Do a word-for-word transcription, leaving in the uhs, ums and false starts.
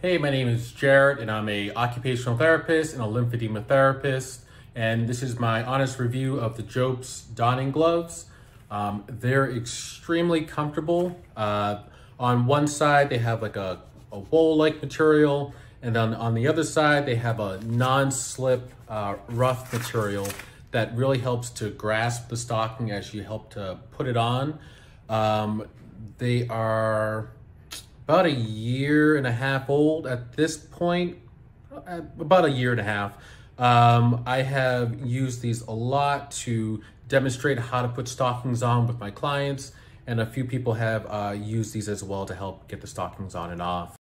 Hey, my name is Jared, and I'm an occupational therapist and a lymphedema therapist, and this is my honest review of the JOBST Donning Gloves. Um, they're extremely comfortable. Uh, on one side, they have like a, a wool-like material, and then on the other side, they have a non-slip, uh, rough material that really helps to grasp the stocking as you help to put it on. Um, they are about a year and a half old at this point, about a year and a half. Um, I have used these a lot to demonstrate how to put stockings on with my clients, and a few people have uh, used these as well to help get the stockings on and off.